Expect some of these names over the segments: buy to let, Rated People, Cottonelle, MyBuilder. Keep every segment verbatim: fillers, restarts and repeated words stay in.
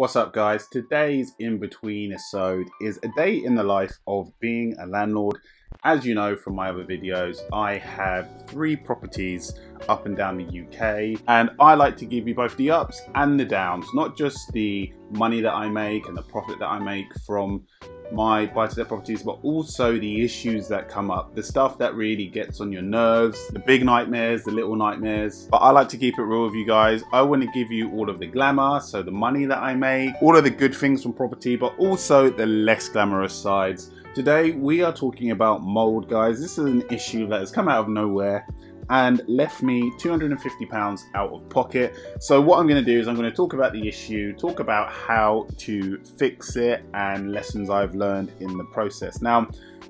What's up guys, today's in-between episode is a day in the life of being a landlord. As you know from my other videos, I have three properties up and down the U K, and I like to give you both the ups and the downs, not just the money that I make and the profit that I make from my buy-to-let properties, but also the issues that come up, the stuff that really gets on your nerves, the big nightmares, the little nightmares. But I like to keep it real with you guys. I want to give you all of the glamour, so the money that I make, all of the good things from property, but also the less glamorous sides. Today we are talking about mold, guys. This is an issue that has come out of nowhere and left me two hundred and fifty pounds out of pocket. So what I'm gonna do is I'm gonna talk about the issue, talk about how to fix it and lessons I've learned in the process. Now,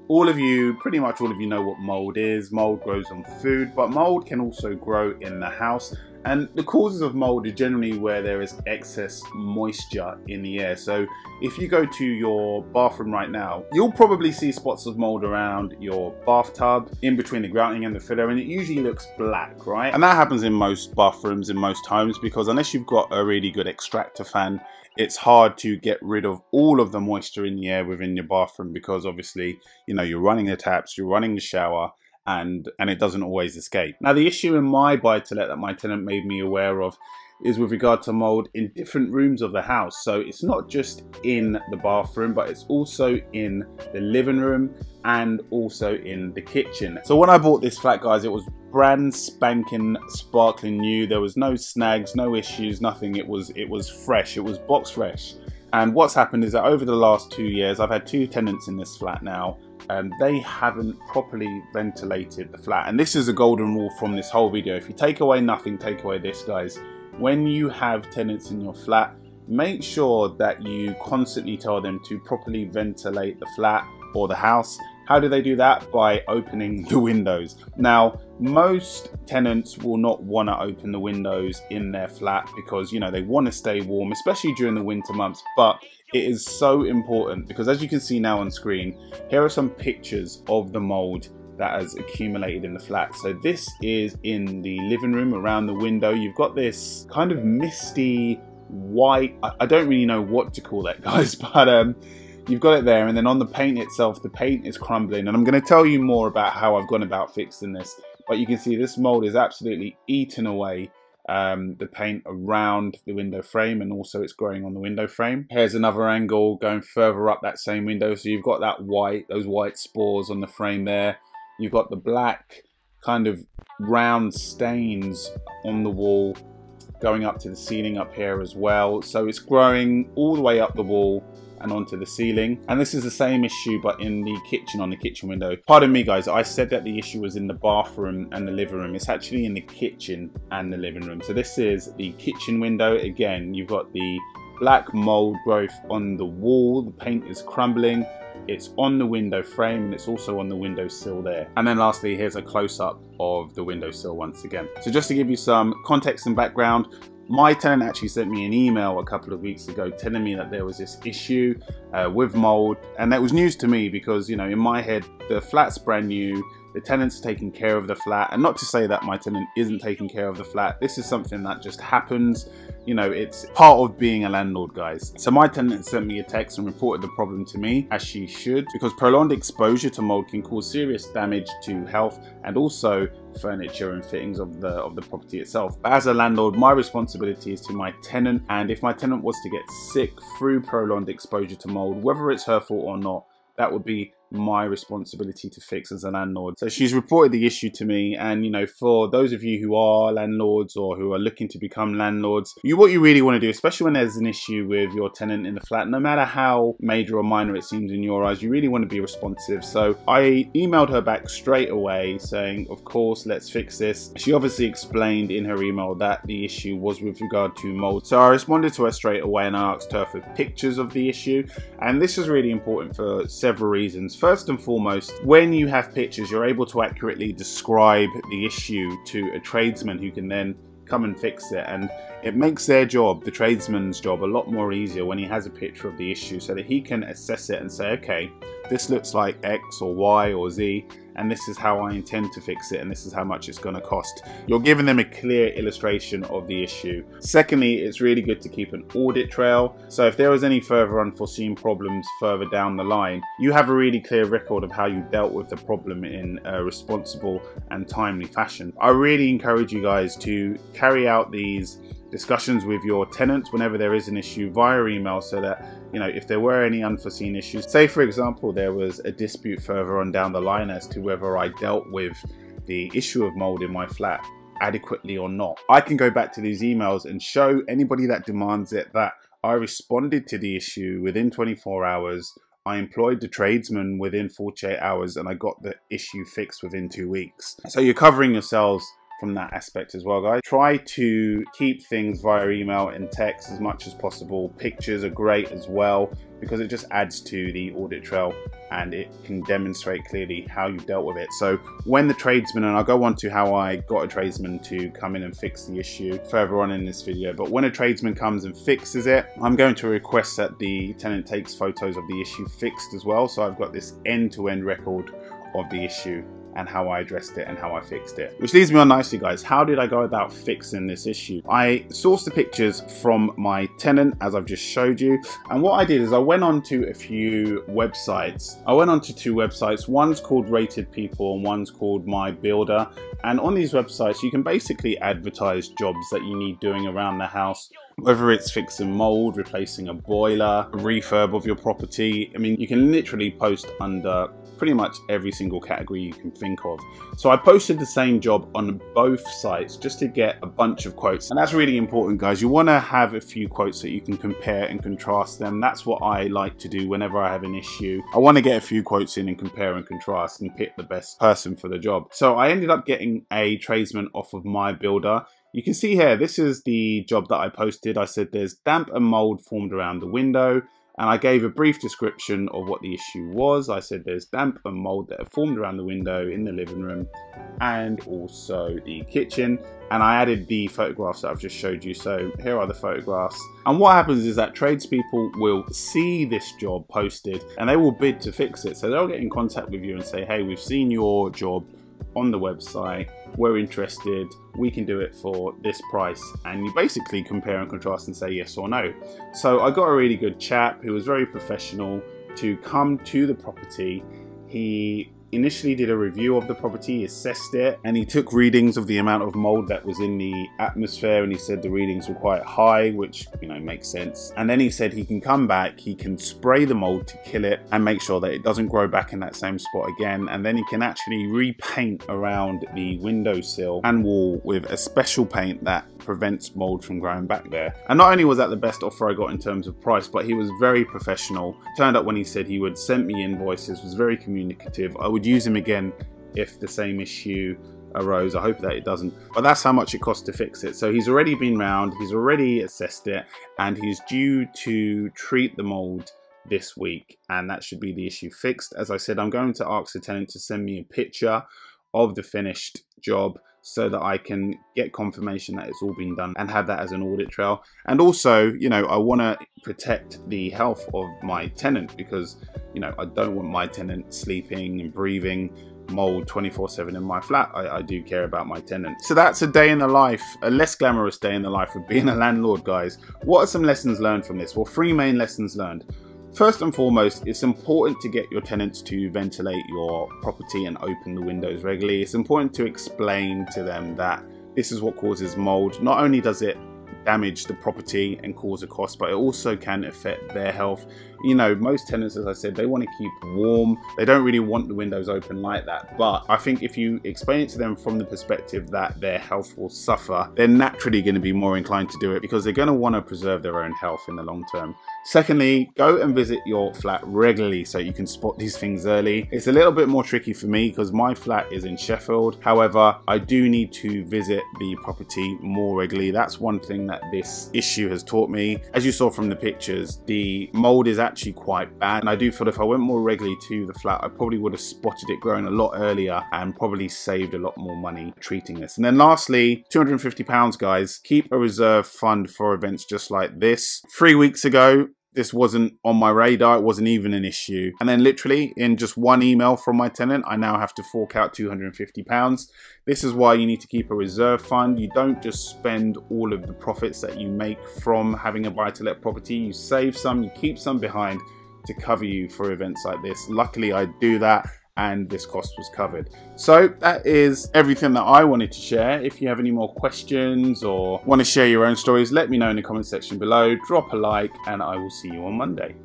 all of you, pretty much all of you know what mold is. Mold grows on food, but mold can also grow in the house. And the causes of mold are generally where there is excess moisture in the air. So if you go to your bathroom right now, you'll probably see spots of mold around your bathtub, in between the grouting and the filler, and it usually looks black, right? And that happens in most bathrooms, in most homes, because unless you've got a really good extractor fan, it's hard to get rid of all of the moisture in the air within your bathroom, because obviously, you know, you're running the taps, you're running the shower, And, and it doesn't always escape. Now, the issue in my buy-to-let that my tenant made me aware of is with regard to mold in different rooms of the house. So it's not just in the bathroom, but it's also in the living room and also in the kitchen. So when I bought this flat, guys, it was brand spanking sparkling new. There was no snags, no issues, nothing. It was, it was fresh, it was box fresh. And what's happened is that over the last two years, I've had two tenants in this flat now, and they haven't properly ventilated the flat. And this is a golden rule from this whole video. If you take away nothing, take away this, guys. When you have tenants in your flat, make sure that you constantly tell them to properly ventilate the flat or the house. How do they do that? By opening the windows. Now, most tenants will not want to open the windows in their flat because, you know, they want to stay warm, especially during the winter months. But it is so important because, as you can see now on screen, here are some pictures of the mold that has accumulated in the flat. So this is in the living room around the window. You've got this kind of misty white, I don't really know what to call that, guys, but um, you've got it there, and then on the paint itself, the paint is crumbling, and I'm going to tell you more about how I've gone about fixing this, but you can see this mold is absolutely eaten away um, the paint around the window frame, and also it's growing on the window frame. Here's another angle going further up that same window, so you've got that white, those white spores on the frame there. You've got the black kind of round stains on the wall going up to the ceiling up here as well, so it's growing all the way up the wall and onto the ceiling. And this is the same issue, but in the kitchen, on the kitchen window. Pardon me, guys, I said that the issue was in the bathroom and the living room. It's actually in the kitchen and the living room. So this is the kitchen window. Again, you've got the black mold growth on the wall. The paint is crumbling. It's on the window frame, and it's also on the windowsill there. And then lastly, here's a close-up of the windowsill once again. So just to give you some context and background, my tenant actually sent me an email a couple of weeks ago telling me that there was this issue uh, with mold, and that was news to me because, you know, in my head, the flat's brand new, the tenant's taking care of the flat, and not to say that my tenant isn't taking care of the flat. This is something that just happens. You know, it's part of being a landlord, guys. So my tenant sent me a text and reported the problem to me, as she should, because prolonged exposure to mold can cause serious damage to health and also furniture and fittings of the of the property itself. But as a landlord, my responsibility is to my tenant, and if my tenant was to get sick through prolonged exposure to mold, whether it's her fault or not, that would be my responsibility to fix as a landlord. So she's reported the issue to me, and, you know, for those of you who are landlords or who are looking to become landlords, you what you really want to do, especially when there's an issue with your tenant in the flat, no matter how major or minor it seems in your eyes, you really want to be responsive. So I emailed her back straight away saying, of course, let's fix this. She obviously explained in her email that the issue was with regard to mold. So I responded to her straight away, and I asked her for pictures of the issue. And this is really important for several reasons. First and foremost, when you have pictures, you're able to accurately describe the issue to a tradesman who can then come and fix it. And It makes their job, the tradesman's job, a lot more easier when he has a picture of the issue so that he can assess it and say, okay, this looks like X or Y or Z, and this is how I intend to fix it, and this is how much it's going to cost. You're giving them a clear illustration of the issue. Secondly, it's really good to keep an audit trail. So if there was any further unforeseen problems further down the line, you have a really clear record of how you dealt with the problem in a responsible and timely fashion. I really encourage you guys to carry out these discussions with your tenants whenever there is an issue via email, so that, you know, if there were any unforeseen issues, say for example there was a dispute further on down the line as to whether I dealt with the issue of mold in my flat adequately or not, I can go back to these emails and show anybody that demands it that I responded to the issue within twenty-four hours, I employed the tradesman within forty-eight hours, and I got the issue fixed within two weeks. So you're covering yourselves from that aspect as well, guys. Try to keep things via email and text as much as possible. Pictures are great as well, because it just adds to the audit trail and it can demonstrate clearly how you've dealt with it. So when the tradesman, and I'll go on to how I got a tradesman to come in and fix the issue further on in this video, but when a tradesman comes and fixes it, I'm going to request that the tenant takes photos of the issue fixed as well. So I've got this end-to-end record of the issue and how I addressed it and how I fixed it. Which leads me on nicely, guys. How did I go about fixing this issue? I sourced the pictures from my tenant, as I've just showed you. And what I did is I went on to a few websites. I went on to two websites. One's called Rated People and one's called MyBuilder. And on these websites, you can basically advertise jobs that you need doing around the house, whether it's fixing mold, replacing a boiler, a refurb of your property. I mean, you can literally post under pretty much every single category you can think of. So I posted the same job on both sites just to get a bunch of quotes. And that's really important, guys. You want to have a few quotes that you can compare and contrast them. That's what I like to do whenever I have an issue. I want to get a few quotes in and compare and contrast and pick the best person for the job. So I ended up getting a tradesman off of MyBuilder. You can see here, this is the job that I posted. I said there's damp and mold formed around the window. And I gave a brief description of what the issue was. I said there's damp and mold that have formed around the window in the living room and also the kitchen. And I added the photographs that I've just showed you. So here are the photographs. And what happens is that tradespeople will see this job posted and they will bid to fix it. So they'll get in contact with you and say, hey, we've seen your job on the website, we're interested, we can do it for this price, and you basically compare and contrast and say yes or no. So I got a really good chap who was very professional to come to the property. He initially did a review of the property, assessed it, and he took readings of the amount of mold that was in the atmosphere, and he said the readings were quite high, which, you know, makes sense. And then he said he can come back, he can spray the mold to kill it and make sure that it doesn't grow back in that same spot again, and then he can actually repaint around the windowsill and wall with a special paint that prevents mold from growing back there. And not only was that the best offer I got in terms of price, but he was very professional. Turned up when he said he would send me invoices, was very communicative. I would use him again if the same issue arose. I hope that it doesn't, but that's how much it costs to fix it. So he's already been round, he's already assessed it, and he's due to treat the mold this week, and that should be the issue fixed. As I said, I'm going to ask the tenant to send me a picture of the finished job so that I can get confirmation that it's all been done and have that as an audit trail. And also, you know, I want to protect the health of my tenant, because, you know, I don't want my tenant sleeping and breathing mold twenty-four seven in my flat. I, I do care about my tenant. So that's a day in the life, a less glamorous day in the life of being a landlord, guys. What are some lessons learned from this? Well, three main lessons learned. First and foremost, it's important to get your tenants to ventilate your property and open the windows regularly. It's important to explain to them that this is what causes mold. Not only does it damage the property and cause a cost, but it also can affect their health. You know, most tenants, as I said, they want to keep warm. They don't really want the windows open like that. But I think if you explain it to them from the perspective that their health will suffer, they're naturally going to be more inclined to do it, because they're going to want to preserve their own health in the long term. Secondly, go and visit your flat regularly so you can spot these things early. It's a little bit more tricky for me because my flat is in Sheffield. However, I do need to visit the property more regularly. That's one thing that this issue has taught me. As you saw from the pictures, the mold is actually actually quite bad, and I do feel if I went more regularly to the flat, I probably would have spotted it growing a lot earlier and probably saved a lot more money treating this. And then lastly, two hundred and fifty pounds, guys. Keep a reserve fund for events just like this. Three weeks ago, this wasn't on my radar, it wasn't even an issue. And then literally in just one email from my tenant, I now have to fork out two hundred and fifty pounds. This is why you need to keep a reserve fund. You don't just spend all of the profits that you make from having a buy-to-let property. You save some, you keep some behind to cover you for events like this. Luckily, I do that, and this cost was covered. So that is everything that I wanted to share. If you have any more questions or want to share your own stories, let me know in the comment section below. Drop a like, and I will see you on Monday.